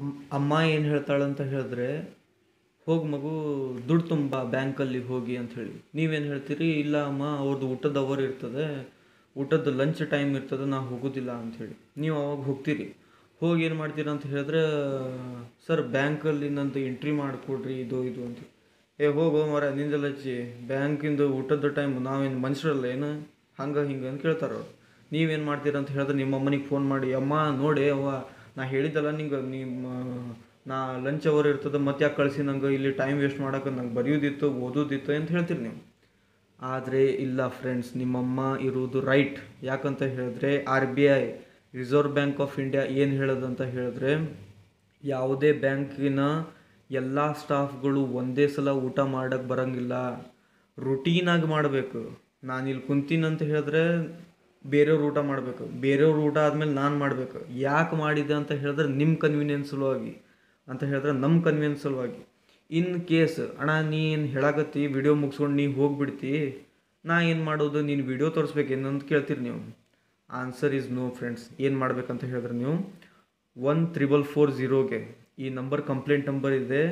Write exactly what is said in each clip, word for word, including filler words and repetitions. ಅಮ್ಮ ಅಮ್ಮ ಏನು ಹೇಳ್ತಾಳೆ ಅಂತ ಹೇಳಿದ್ರೆ, ಹೋಗಿ ಮಗು ದುಡ್ಡು ತುಂಬ ಬ್ಯಾಂಕಲ್ಲಿ ಹೋಗಿ ಅಂತ ಹೇಳಿ. ನೀವೇನು ಹೇಳ್ತೀರಿ, ಇಲ್ಲ ಅಮ್ಮ ಅವ್ರದ್ದು ಊಟದ ಅವರ್ ಇರ್ತದೆ, ಊಟದ ಲಂಚ್ ಟೈಮ್ ಇರ್ತದೆ, ನಾ ಹೋಗೋದಿಲ್ಲ ಅಂಥೇಳಿ. ನೀವು ಅವಾಗ ಹೋಗ್ತೀರಿ. ಹೋಗಿ ಏನು ಮಾಡ್ತೀರ ಅಂತ ಹೇಳಿದ್ರೆ, ಸರ್ ಬ್ಯಾಂಕಲ್ಲಿ ನಂದು ಎಂಟ್ರಿ ಮಾಡಿಕೊಡ್ರಿ ಇದು ಇದು ಅಂತ. ಏ ಹೋಗೋ ಮರ ನಿಂದೆಲ್ಲ ಹಚ್ಚಿ, ಬ್ಯಾಂಕಿಂದು ಊಟದ ಟೈಮ್ ನಾವೇನು ಮನುಷ್ಯರಲ್ಲ ಏನು, ಹಂಗೆ ಹಿಂಗೆ ಅಂತ ಕೇಳ್ತಾರೆ ಅವ್ರು. ನೀವೇನು ಮಾಡ್ತೀರ ಅಂತ ಹೇಳಿದ್ರೆ ನಿಮ್ಮ ಅಮ್ಮನಿಗೆ ಫೋನ್ ಮಾಡಿ, ಅಮ್ಮ ನೋಡಿ ಅವ್ವ ನಾ ಹೇಳಿದ್ದಲ್ಲ ನಿಂಗೆ, ನಿಮ್ಮ ನಾ ಲಂಚ್ ಅವರ್ ಇರ್ತದೆ ಮತ್ತೆ ಯಾಕೆ ಕಳಿಸಿ, ನಂಗೆ ಇಲ್ಲಿ ಟೈಮ್ ವೇಸ್ಟ್ ಮಾಡೋಕೆ ನಂಗೆ ಬರೆಯೋದಿತ್ತು ಓದೋದಿತ್ತು ಅಂತ ಹೇಳ್ತೀರಿ ನೀವು. ಆದರೆ ಇಲ್ಲ ಫ್ರೆಂಡ್ಸ್, ನಿಮ್ಮಮ್ಮ ಇರೋದು ರೈಟ್. ಯಾಕಂತ ಹೇಳಿದ್ರೆ R B I reserve bank of India ಏನು ಹೇಳೋದಂತ ಹೇಳಿದ್ರೆ, ಯಾವುದೇ ಬ್ಯಾಂಕಿನ ಎಲ್ಲ ಸ್ಟಾಫ್ಗಳು ಒಂದೇ ಸಲ ಊಟ ಮಾಡೋಕ್ಕೆ ಬರೋಂಗಿಲ್ಲ, ರುಟೀನಾಗಿ ಮಾಡಬೇಕು. ನಾನು ಇಲ್ಲಿ ಕುಂತೀನಿ ಅಂತ ಹೇಳಿದ್ರೆ ಬೇರೆಯವ್ರು ಊಟ ಮಾಡಬೇಕು, ಬೇರೆಯವ್ರ ಊಟ ಆದಮೇಲೆ ನಾನು ಮಾಡಬೇಕು. ಯಾಕೆ ಮಾಡಿದೆ ಅಂತ ಹೇಳಿದ್ರೆ ನಿಮ್ಮ ಕನ್ವೀನಿಯನ್ಸ್ ಸಲುವಾಗಿ ಅಂತ ಹೇಳಿದ್ರೆ ನಮ್ಮ ಕನ್ವೀನಿಯನ್ಸ್ ಸಲುವಾಗಿ. ಇನ್ ಕೇಸ್ ಅಣ್ಣ ನೀನು ಹೇಳಾಕತ್ತಿ ವಿಡಿಯೋ ಮುಗಿಸ್ಕೊಂಡು ನೀ ಹೋಗಿಬಿಡ್ತಿ, ನಾ ಏನು ಮಾಡೋದು, ನೀನು ವಿಡಿಯೋ ತೋರಿಸ್ಬೇಕೇನು ಅಂತ ಕೇಳ್ತೀರಿ ನೀವು. Answer is no friends. ಏನು ಮಾಡಬೇಕಂತ ಹೇಳಿದ್ರೆ ನೀವು ಒನ್ ತ್ರಿಬಲ್ ಫೋರ್ ಝೀರೋಗೆ ಈ ನಂಬರ್ ಕಂಪ್ಲೇಂಟ್ ನಂಬರ್ ಇದೆ,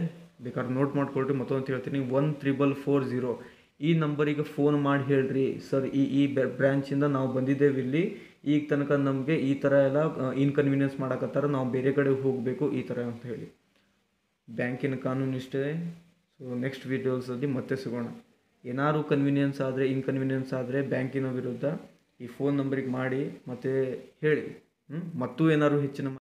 ಬೇಕಾದ್ರೆ ನೋಟ್ ಮಾಡ್ಕೊಳ್ರಿ. ಮತ್ತೊಂದು ಹೇಳ್ತೀನಿ, ಒನ್ ತ್ರಿಬಲ್ ಫೋರ್ ಝೀರೋ ಈ ನಂಬರಿಗೆ ಫೋನ್ ಮಾಡಿ ಹೇಳ್ರಿ, ಸರ್ ಈ ಈ ಬ್ರ್ಯಾಂಚಿಂದ ನಾವು ಬಂದಿದ್ದೇವೆ, ಇಲ್ಲಿ ಈಗ ತನಕ ನಮಗೆ ಈ ಥರ ಎಲ್ಲ ಇನ್ಕನ್ವೀನಿಯನ್ಸ್ ಮಾಡಕತ್ತಾರ, ನಾವು ಬೇರೆ ಕಡೆ ಹೋಗಬೇಕು ಈ ಥರ ಅಂತ ಹೇಳಿ. ಬ್ಯಾಂಕಿನ ಕಾನೂನು ಇಷ್ಟೇ. ಸೊ ನೆಕ್ಸ್ಟ್ ವೀಡಿಯೋಸಲ್ಲಿ ಮತ್ತೆ ಸಿಗೋಣ. ಏನಾದ್ರು ಕನ್ವೀನಿಯನ್ಸ್ ಆದರೆ ಇನ್ಕನ್ವೀನಿಯನ್ಸ್ ಆದರೆ ಬ್ಯಾಂಕಿನ ವಿರುದ್ಧ ಈ ಫೋನ್ ನಂಬರಿಗೆ ಮಾಡಿ ಮತ್ತೆ ಹೇಳಿ. ಹ್ಞೂ ಮತ್ತೂ ಏನಾದ್ರು ಹೆಚ್ಚಿನ